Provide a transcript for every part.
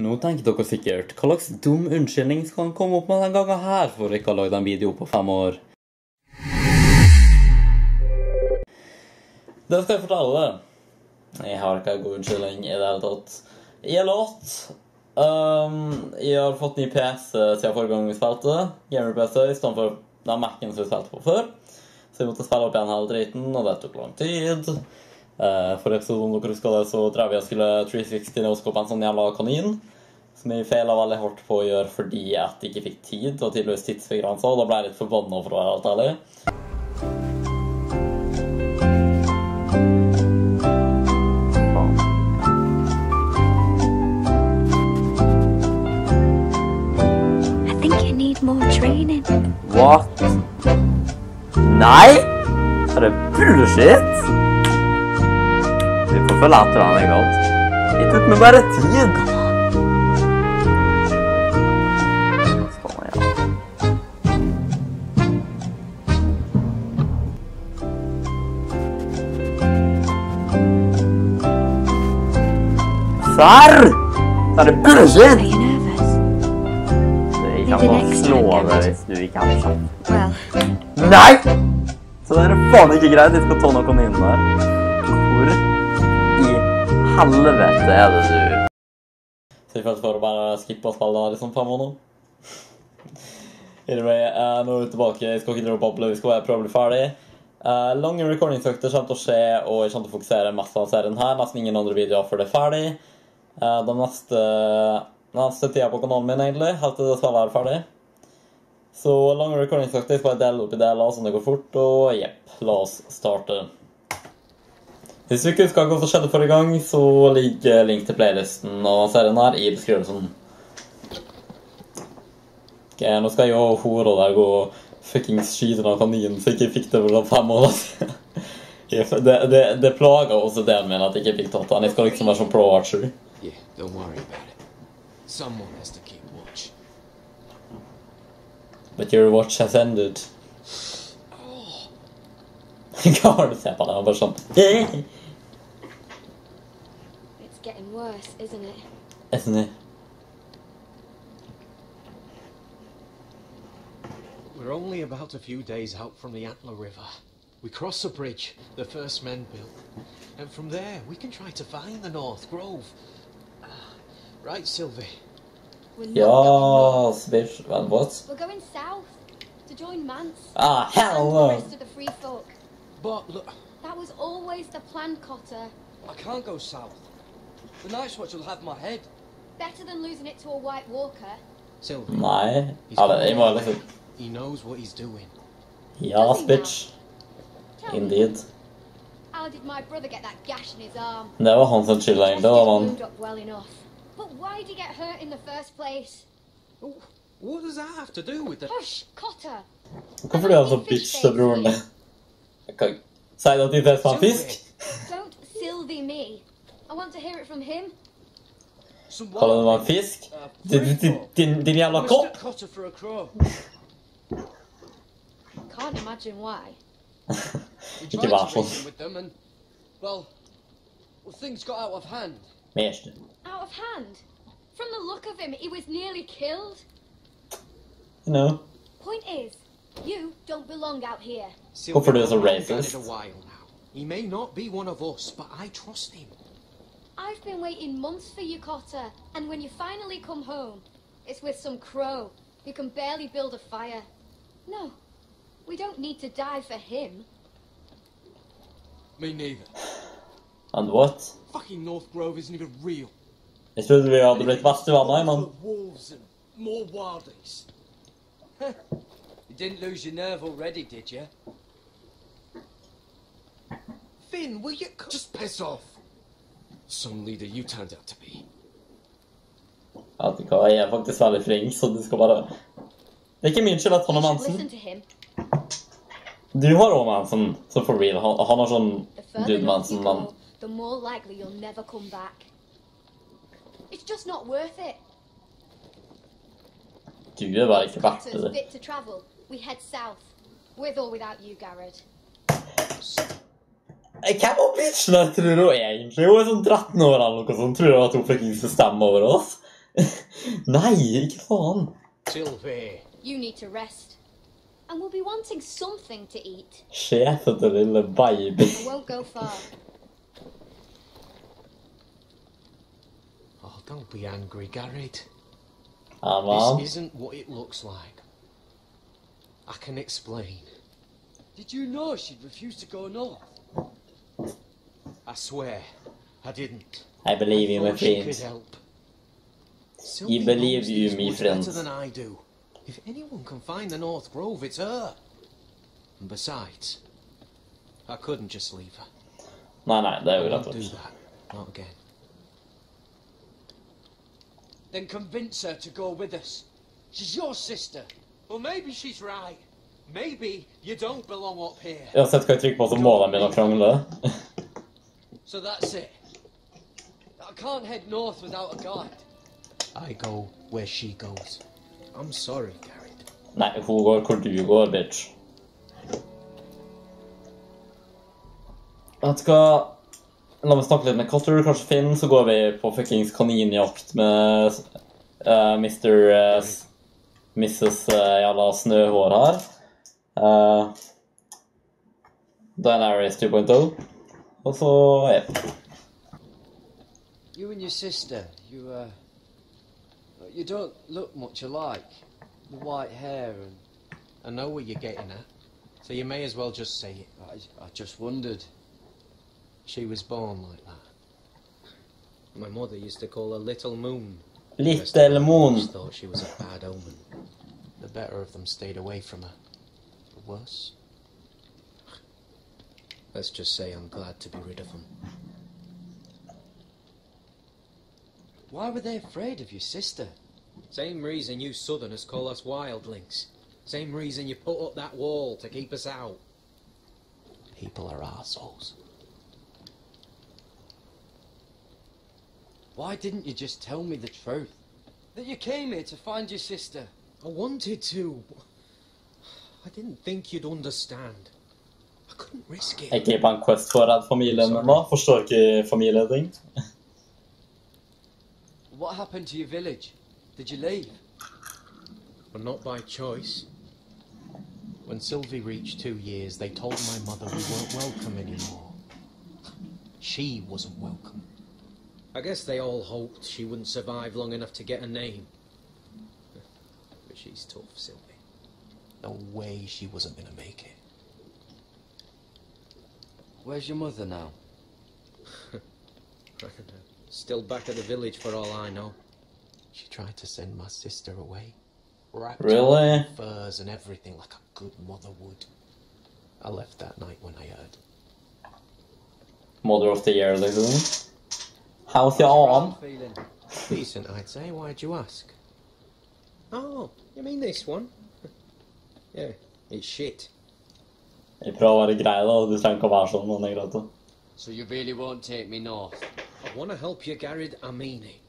Nå tenker dere sikkert, hva slags dum unnskyldning skal han komme opp med den gangen her for ikke å lage en video på 5 år? Det skal jeg fortelle deg. Jeg har ikke en god unnskyldning i det hele tatt. Jeg er låt. Jeg har fått ny PC siden forrige gang vi spilte. Gamer-PC i stedet for den Mac-en som vi spilte på før. Så jeg måtte spille opp igjen hele driten, og det tok lang tid. For episoden om dere husker det, så drev jeg skulle 360 og skåpe en sånn jævla kanin. Som jeg feilet veldig hardt på å gjøre fordi jeg ikke fikk tid, og tidligvis tidsbegrenset. Og da ble jeg litt forbannet for å være helt ærlig. What? Nei? Det bullshit? Vi får forlate hva han galt. Det tok meg bare tid. Sånn, ja. Sær! Det bullshit! Jeg kan bare slå deg hvis du ikke har kjent. Nei! Så det faen ikke greit, jeg skal ta noen inn der. Hvor i helvete er det du? Så jeg følte for å bare skippe og spille der i sånn 5 måneder. Anyway, nå er vi tilbake. Jeg skal ikke dra opp opp, vi skal bare prøve å bli ferdig. Lange recordingsøkter kommer til å skje, og jeg kommer til å fokusere mest på serien her. Nesten ingen andre videoer før det er ferdig. Den neste tida på kanalen min egentlig, helt til det skal være ferdig. Så lang rekordingsøkter skal jeg dele opp i deler sånn det går fort, og jepp, la oss starte. Hvis du ikke husker hva som skjedde forrige gang, så ligger link til playlisten og serien her i beskrivelsen. Ok, nå skal jeg og hora der gå og fucking skyte av kaninen, så jeg ikke fikk det for 5 måneder siden. Det plager også delen min at jeg ikke fikk tatt den, jeg skal liksom være sånn pro-archer. Yeah, don't worry about it. Someone has to keep watch. But your watch has ended. God, se på det, han bare sånn. It's getting worse, isn't it? Isn't it? We're only about a few days out from the Antler River. We cross a bridge the first men built, and from there we can try to find the North Grove. Right, Sylvi? Yes, bitch. And what? We're going south to join Mance. Ah, hell no. The rest of the Free Folk. But look. That was always the plan, Cotter. I can't go south. The Night's Watch will have my head. Better than losing it to a White Walker. Sylvi. No. He knows what he's doing. Yes, bitch. Indeed. How did my brother get that gash in his arm? Never Hanson Chilling, though, man. Wound up well enough. But why did he get hurt in the first place? What does that have to do with the... Hush, Cotter! Hvorfor du så bitch til broren din? Sier du at de vet han fisk? Don't Sylvi me. I want to hear it from him. Kaller du meg fisk? Din jævla kopp? Can't imagine why. Ikke vær sånn. Well, things got out of hand. Mester. Out of hand? From the look of him, he was nearly killed? No. Point is, you don't belong out here. Silver is a racist. A while now. He may not be one of us, but I trust him. I've been waiting months for you, Cotter, and when you finally come home, it's with some crow who can barely build a fire. No, we don't need to die for him. Me neither. And what? Fucking North Grove isn't even real. It's supposed to be all the red bastard on my mum. Wolves and more wildies. You didn't lose your nerve already, did you? Finn, will you just piss off? Some leader you turned out to be. I think I am fucking Sally Fling, so this gotta. Det er ikke min skyld at han Mansen. Du har også Mansen, så for real. Han har sånn dude Mansen, men... the more likely you'll never come back. It's just not worth it. Gud, det var ikke verdt det. It's fit to travel. We head south. With or without you, Garrett. Hvem var bitchen jeg tror hun egentlig? Hun er sånn 13 år eller noe sånt. Tror hun at hun fikk ikke bestemme over oss. Nej, ikke faen. Sylvi. You need to rest. And we'll be wanting something to eat. Chef of the little baby. I won't go far. Oh, don't be angry, Garrett. This isn't what it looks like. I can explain. Did you know she'd refused to go north? I swear, I didn't. I believe you, my friends. You believe you, me friends. Better than I do. If anyone can find the North Grove, it's her. And besides, I couldn't just leave her. No, they would have to do that. Not again. Then convince her to go with us. She's your sister. Well, maybe she's right. Maybe you don't belong up here. Jag satt och tryckte på så målar mina krånglar. So that's it. I can't head north without a guide. I go where she goes. I'm sorry, Garrett. Nej, hon går kort du går, bitch. Jag ska... När vi snackar lite med Cotter och kanske Finn så går vi på fuckings kaninjakt med Mr. Mrs. Jävla snöhår här. Daenerys 2.0. Och så... You and your sister, you don't look much alike. The white hair and... I know what you're getting at. So you may as well just say it. I just wondered. She was born like that. My mother used to call her Little Moon. Little Moon. She thought she was a bad omen. The better of them stayed away from her. The worse. Let's just say I'm glad to be rid of them. Why were they afraid of your sister? Same reason you southerners call us wildlings. Same reason you put up that wall to keep us out. People are assholes. Why didn't you just tell me the truth? That you came here to find your sister. I wanted to. I didn't think you'd understand. I couldn't risk it. I gave a quest for that family member. Forstår ikke familieting. What happened to your village? Did you leave? Well, not by choice. When Sylvi reached 2 years, they told my mother we weren't welcome anymore. She wasn't welcome. I guess they all hoped she wouldn't survive long enough to get a name. But she's tough, Sylvi. No way she wasn't gonna make it. Where's your mother now? I don't know. Still back at the village for all I know. She tried to send my sister away. Wrapped her in furs and everything like a good mother would. I left that night when I heard. Mother of the year, little. How's your arm? Decent, I'd say. Why'd you ask? Oh, you mean this one? Yeah, it's shit. So you really won't take me north? I want to help you, Garrett, I mean it.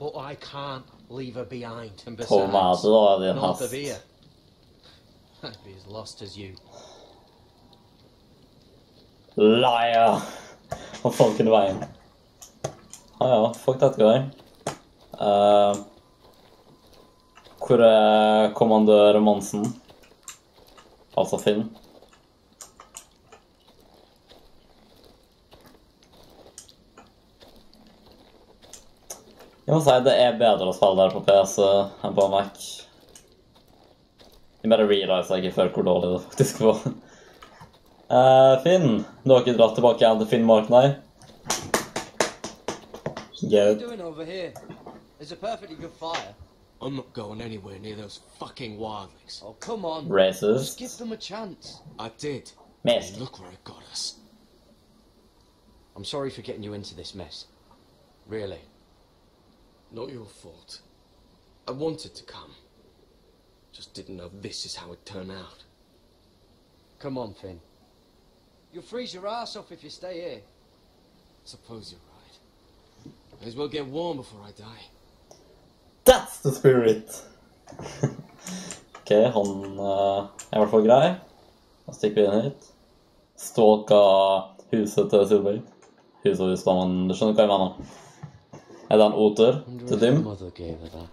But I can't leave her behind. And besides, north of here, I'd be as lost as you. Liar! I'm fucking lying. Oh yeah, fuck that guy. Hvor kommandør Monsen? Altså Finn. Jeg må si det bedre å spille der på PC enn på Mac. Jeg bare realiser ikke før hvor dårlig det faktisk var. Finn, du har ikke dratt tilbake igjen til Finnmark, nei? Get it. There's a perfectly good fire. I'm not going anywhere near those fucking wildlings. Oh, come on. Racist. Just give them a chance. I did. Mess. Look where it got us. I'm sorry for getting you into this mess. Really. Not your fault. I wanted to come. Just didn't know this is how it'd turn out. Come on, Finn. You'll freeze your ass off if you stay here. Suppose you're right. May as well get warm before I die. That's the spirit! Okay, han I hvert fall grei. Da stikker vi inn hit. Stalka huset til Sylvi. Huset, du skjønner hva jeg mener. at an altar to them. Mother gave her that.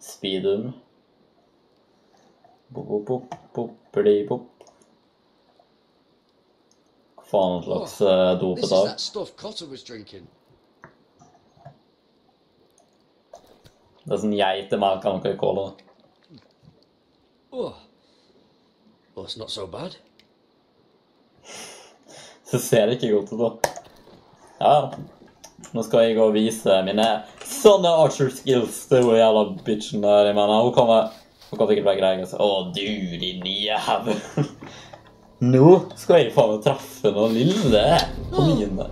Speedum. Boop, boop, boop, boop, boop. Fan slags dop det där. This is that stuff Cotter was drinking. Det är sån geitemark man kan kalla det. Oh. Well, it's not so bad. Så ser det inte gott ut då. Ja. Nu ska jag gå och visa mina såna archer skills till den jävla bitchen där. Men hon kommer säkert vara grej och säga, åh du din jävel. Nu ska jag fan träffa någon lille. Kom igen där.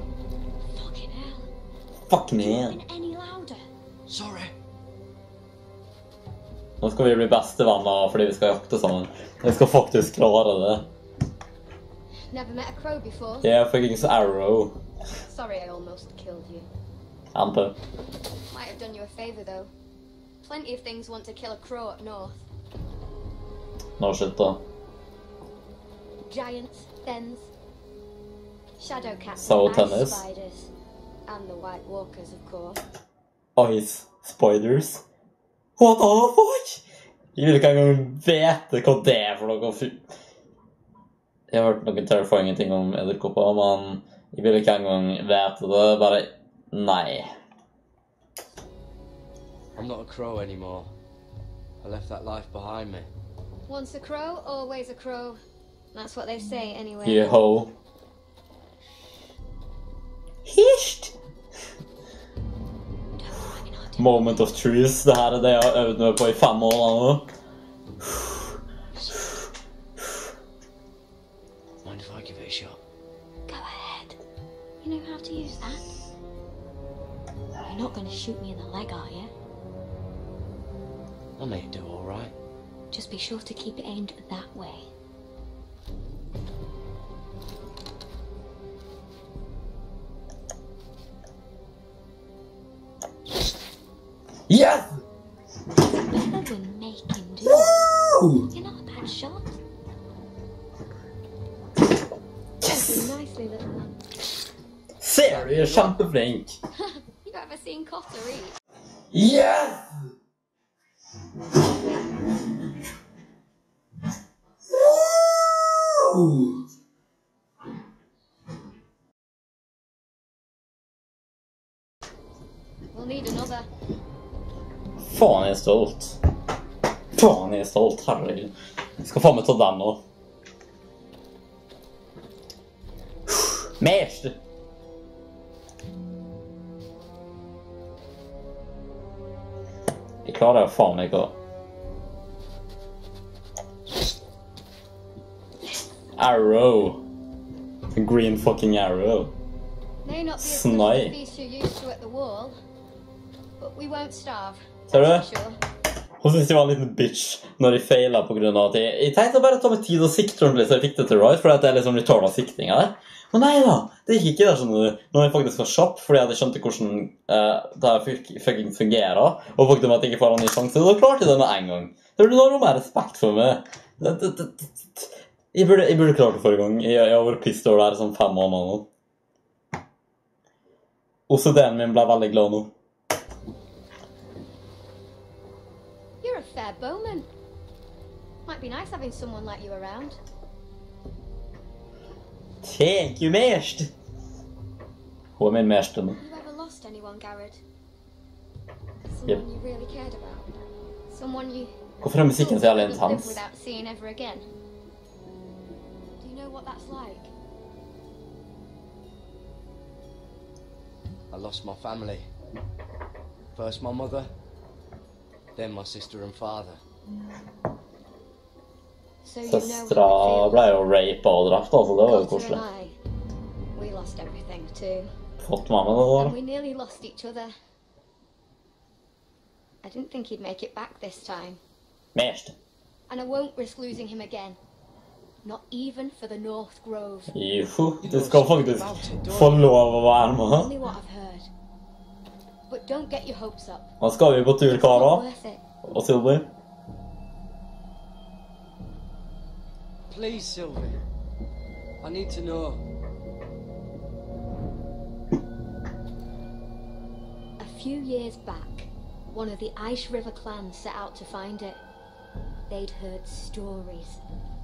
Fuck me. Sorry. Nu ska vi bli bästa vänner för vi ska jakta samman. Vi ska faktiskt klara det. Never met a crow before. Yeah, fucking arrow. Sorry, I almost killed you. Amper. Might have done you a favor though. Plenty of things want to kill a crow up north. No shit though. Giants, fens, shadow cats, so ice spiders, and the white walkers, of course. Ice spiders? What the fuck? You really can't veta what det är för något. Jag har hört något terrifying thing om edderkoppar, men jag ville inte engang veta det, bara nej. I'm not a crow anymore. I left that life behind me. Once a crow, always a crow. That's what they say anyway. Yo. Hisht! Moment of truth. Det här är det jag har övat mig på I 5 år nu. Mind if I give it a shot? Go ahead. You know how to use that? You're not going to shoot me in the leg, are you? I may do all right. Just be sure to keep it aimed that way. Yes! We're making do. Woo! You're not a bad shot. Yes! Nicely, little one. Serious, champeflink. You ever seen Cotter eat? Yes! Woo! We'll need another. Fan, jag är stolt. Fan, jag är stolt, herregud. Jag ska få mig till den då. Mest! Jag klarar jag fan mig då. Arrow. The green fucking arrow. Snaj. Ser du? Hun synes jeg var en liten bitch når jeg feilet på grunn av at jeg tenkte bare å ta med tid og sikte ordentlig så jeg fikk det til right, for det liksom litt tårlig av siktninga der. Men nei da, det gikk ikke der sånn når jeg faktisk var kjapp, fordi jeg hadde skjønt hvordan det her fucking fungerer, og faktum at jeg ikke får en ny sjanse, og da klarte jeg det med en gang. Det burde noe mer respekt for meg. Jeg burde klart det forrige gang. Jeg har vært pissed over der i sånn 5 måneder nå. OCD-en min ble veldig glad nå. Bowman. Might be nice having someone like you around. Thank you, Mest. Who am I, Mest? Have you ever lost anyone, Garrett? Someone you really cared about. Someone you. Hvorfor musikken så jævlig intens? Without seeing ever again. Do you know what that's like? I lost my family. First, my mother. Then my sister and father. Søstra ble jo rapet og drept, altså det var jo koselig. Fått med meg det da. We nearly lost each other. I didn't think he'd make it back this time. Mest. And I won't risk losing him again. Not even for the North Grove. Jo, du skal faktisk få lov å være med. Only what I've heard. But don't get your hopes up. Nå skal vi på tur, Kara. Og Sylvi. Please, Sylvi. I need to know. few years back, one of the Ice River clans set out to find it. They'd heard stories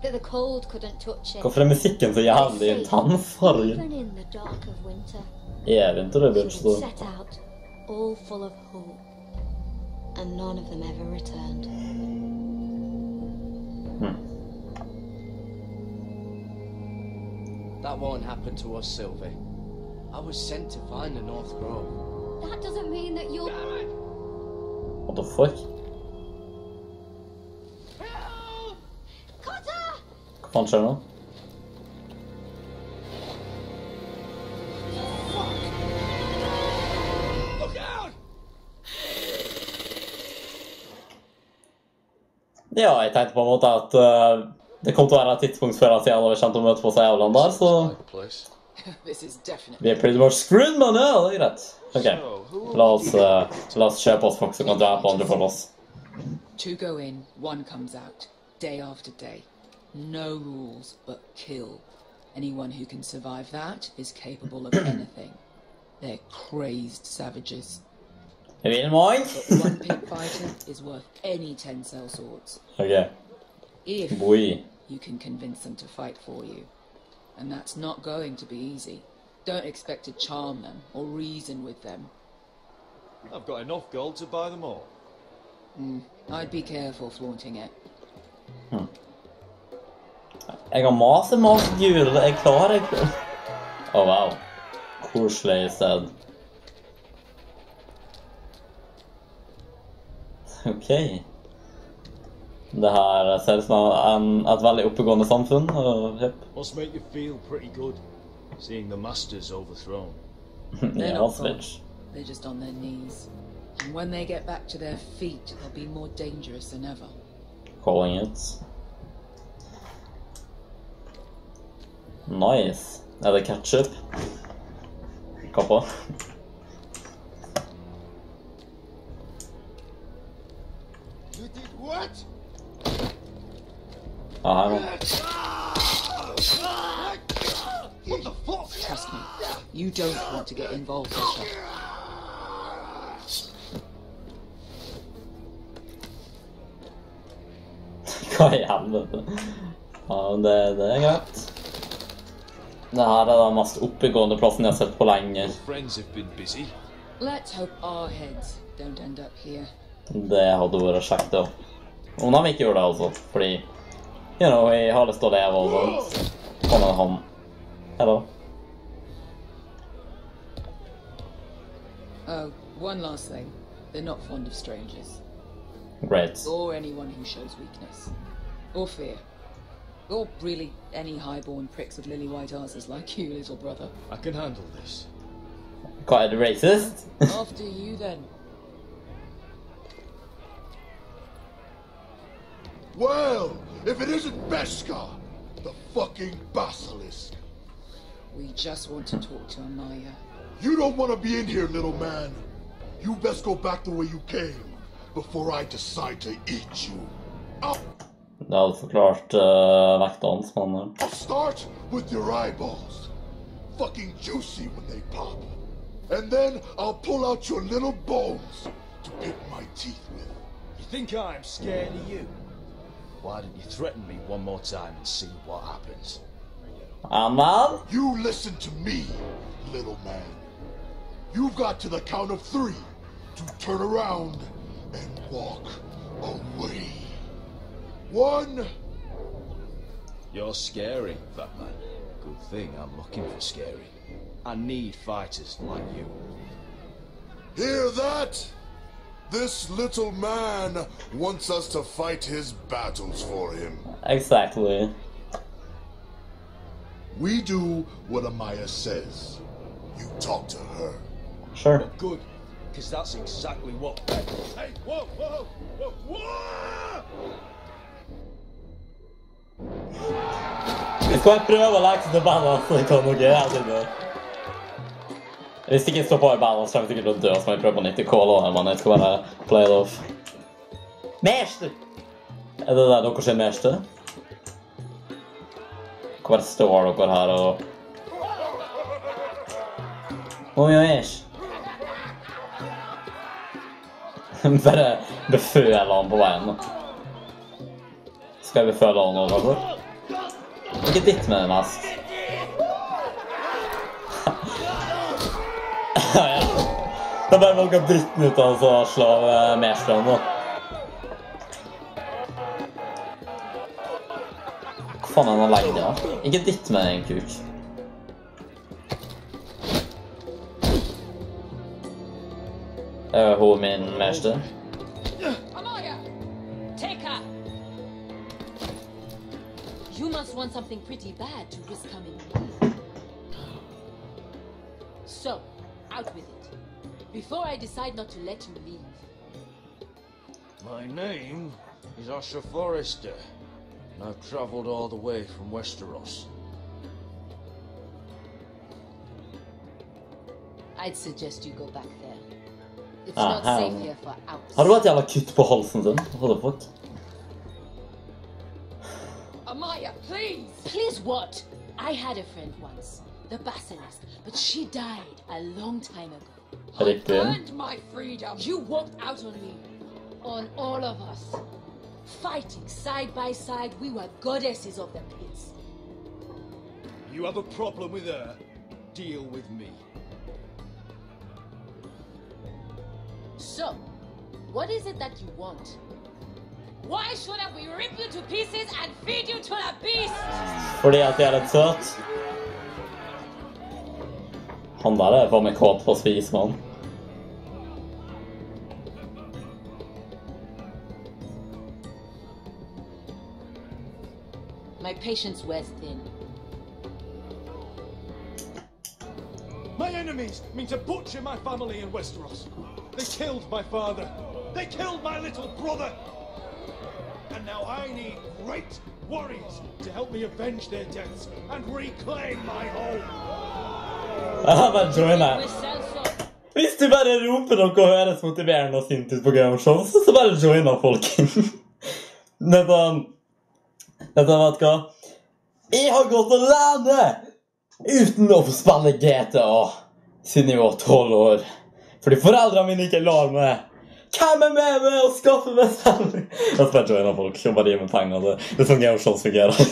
that the cold couldn't touch it. Varför är musiken så jävla i dansar? Even in the dark of winter. Yeah, inte det blir så. Set out, all full of hope, and none of them ever returned. That won't happen to us, Sylvi. I was sent to find the North Grove. That doesn't mean that you'll... What the fuck? Help! Cotter! Come on, General. Look out! Ja, jeg tenkte på en måte at det kom til å være et tidspunkt før at jeg hadde kjent å møte på seg Jævland der, så... Vi pretty much screwed, man, ja, det er greit. Ok, la oss kjøpe oss folk som kan drepe andre for oss. Two go in, one comes out, day after day. No rules, but kill. Anyone who can survive that is capable of anything. They're crazed savages. Have you in mind? One pig fighter is worth any 10-cell swords. Ok. If you can convince them to fight for you. And that's not going to be easy. Don't expect to charm them or reason with them. I've got enough gold to buy them all. I'd be careful flaunting it. Jeg har masse gul, jeg klarer ikke. Oh wow. Koselig sted. Ok. Det her ser ut som et veldig oppegående samfunn, og jøp. Must make you feel pretty good, seeing the masters overthrown. They're not gone, they're just on their knees. And when they get back to their feet, they'll be more dangerous than ever. Calling it. Nice. Er det ketchup? Kappa. You did what? What the fuck? Trust me, you don't want to get involved with that. Hva I helvete? Ja, det greit. Det her den mest oppegående plassen jeg har sett på lenge. Let's hope our heads don't end up here. Det hadde vært kjekt, ja. Om de ikke gjorde det, altså, fordi... You know, I har lyst til å leve og sånn en hånd. Hello. Oh, one last thing. They're not fond of strangers. Great. Or anyone who shows weakness. Or fear. Or really any highborn pricks with lily-white asses like you, little brother. I can handle this. Quite a racist. After you then. Well, if it isn't Beskar, the fucking basilisk. We just want to talk to Amaya. You don't want to be in here, little man. You best go back the way you came, before I decide to eat you. I'll start with your eyeballs. Fucking juicy when they pop. And then I'll pull out your little bones to pick my teeth with. You think I'm scared of you? Why didn't you threaten me one more time and see what happens? You listen to me, little man. You've got to the count of 3 to turn around and walk away. 1. You're scary, fat man. Good thing I'm looking for scary. I need fighters like you. Hear that? This little man wants us to fight his battles for him. Exactly. We do what Amaya says. You talk to her. Sure. But good, because that's exactly what... Hey, whoa, whoa, whoa, whoa! Vi skal prøve å lage det balance, det kan noe jeg til det. Hvis det ikke står på i ballen, så kommer det sikkert å dø, så må jeg prøve på 90k, men jeg skal bare play it off. Mester! Er det der dere ser mester? Hvor står dere her og... Oi, oi, oi! Bere beföl han på veien. Skal jeg beføle han nå, altså? Ikke ditt med den, ass. Det bare noe dritten ut av å slå av merstrøm nå. Hva faen er han å legge det av? Ikke ditt med en kuk. Det var hodet min merstrøm. You must want something pretty bad to risk coming in. So, out with it. Before I decide not to let you leave. My name is Usher Forrester, and I've traveled all the way from Westeros. I'd suggest you go back there. It's not safe here for hours. Har du vært jævla kutt på halsen din? Hold the fuck. Amaya, please! Please what? I had a friend once, the Basilisk, but she died a long time ago. I earned my freedom. You walked out on me, on all of us. Fighting side by side, we were goddesses of the pits. You have a problem with her? Deal with me. So, what is it that you want? Why shouldn't we rip you to pieces and feed you to the beast? Fordi at jeg er et søt. Han der var med kåt på spismann. My patience wears thin. My enemies mean to butcher my family in Westeros. They killed my father. They killed my little brother. And now I need great warriors to help me avenge their deaths and reclaim my home. Aha, bare join her. Hvis du bare roper noe og høres motiverende og sint ut på Game of Thrones, så bare join her, folken. Dette vet hva? Jeg har gått alene uten å få spille GTA siden jeg var 12 år. Fordi foreldrene mine ikke lar meg. Hvem er med meg og skaffer meg selv? Jeg skal bare join her, folk, og bare gi meg penger. Det er sånn Game of Thrones fungerer.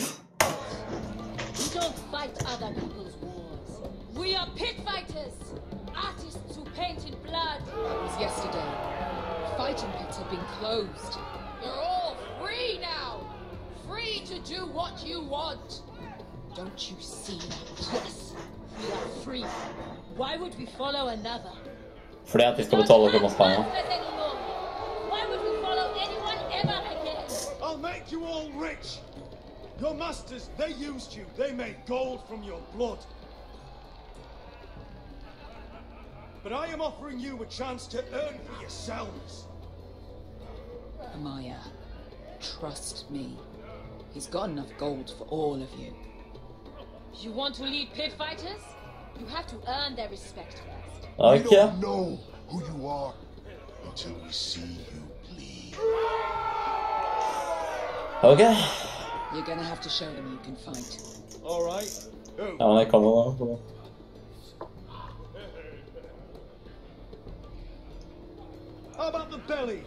Closed. You're all free now! Free to do what you want! Don't you see that? Yes! We are free. Why would we follow another? Fordi at vi skal betale dere med penger. Why would we follow anyone ever again? I'll make you all rich! Your masters, they used you. They made gold from your blood. But I am offering you a chance to earn for yourselves. Amaya, trust me. He's got enough gold for all of you. You want to lead pit fighters? You have to earn their respect first. Okay. We don't know who you are until we see you bleed. Okay. You're gonna have to show them you can fight. All right. Oh, come on. How about the belly?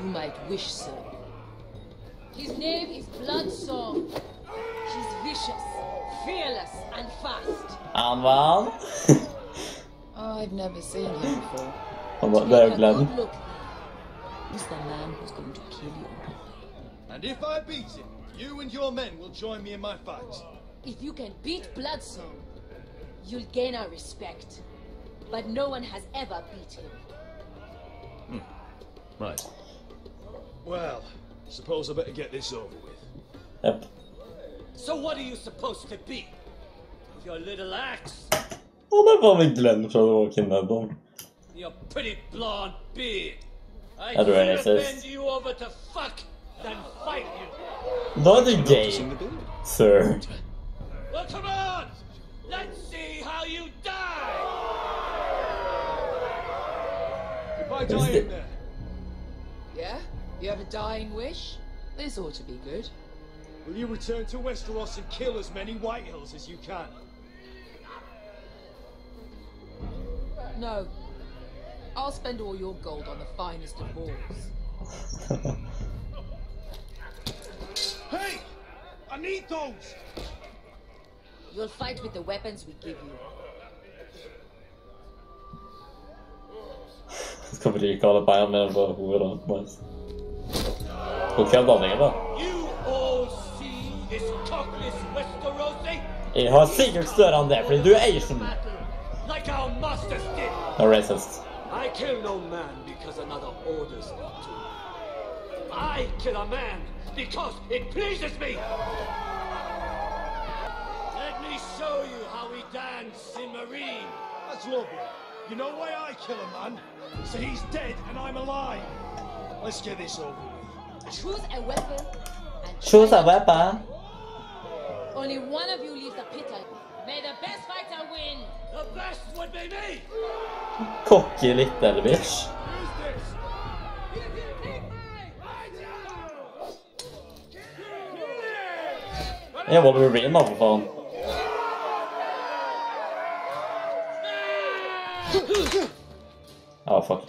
You might wish so. His name is Bloodsong. He's vicious, fearless, and fast. And well? Oh, I've never seen him before. I'm not there, Glenn. He's the man who's going to kill you. And if I beat him, you and your men will join me in my fight. If you can beat Bloodsong, you'll gain our respect. But no one has ever beat him. Hmm. Right. Well, suppose I better get this over with. Yep. So what are you supposed to be? With your little axe? Oh, that was Glenn from the Walking Dead. Your pretty blonde beard. I'd rather bend you over to fuck than fight you. Not a game, sir. Well, come on! Let's see how you die! If I die in there. Yeah? You have a dying wish? This ought to be good. Will you return to Westeros and kill as many White Hills as you can? No. I'll spend all your gold on the finest of balls. Hey! I need those! You'll fight with the weapons we give you. Ska vi ryka alla bajor med våra huvuden på oss? Hur kan de leva? Jag har säkert störande, för du är Asian. A racist. I kill no man because another orders me to. I kill a man because it pleases me. Let me show you how we dance in Marine. That's lovely. You know why I kill a man? So he's dead and I'm alive. Let's get this over with. Choose a weapon. Choose a weapon. Only one of you leaves the pit. May the best fighter win. The best would be me. Cocky little bitch. Jag var ju ren av fan. Ah fuck.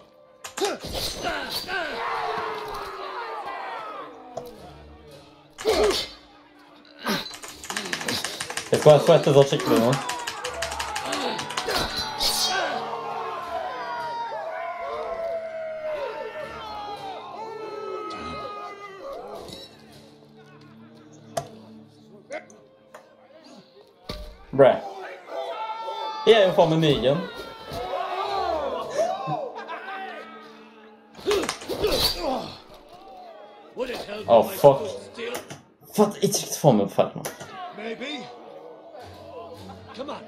Det går så att det så chickligt nu. Bruh. Jag är ju fan med nyen. Oh fuck. Fatt inte riktigt få mig på färden. Come on.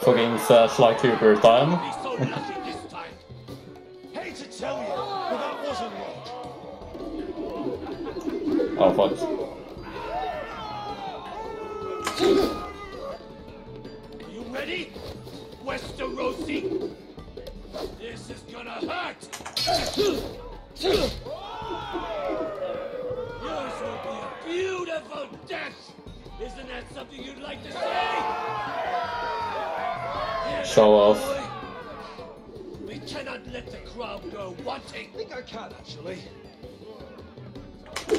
Fucking Sly Cooper time. Oh fuck. Are you ready? Westerosi? This is gonna hurt! Yours will be a beautiful death! Isn't that something you'd like to say? Show off. We cannot let the crowd go wanting. I think I can actually.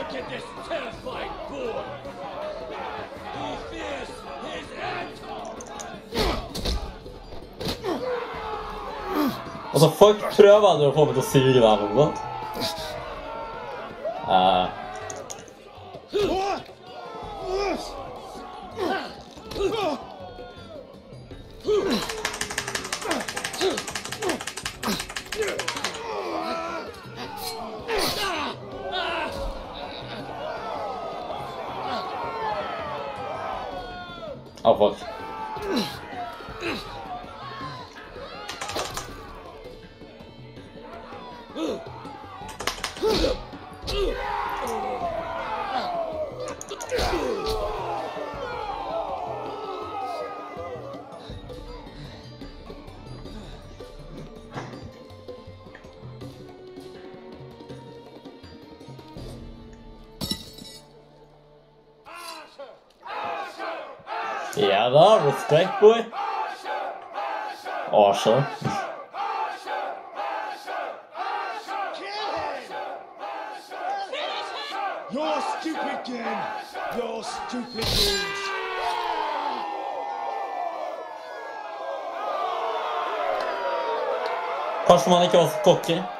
Look at this terrified boy. He fears his end. Altså, folk prøver aldri å få meg til å sige det her, noe sånt. Oh fuck. Yeah, that respect, boy. Asher. Your stupid game. Your stupid games. Kanske man inte var så kockig.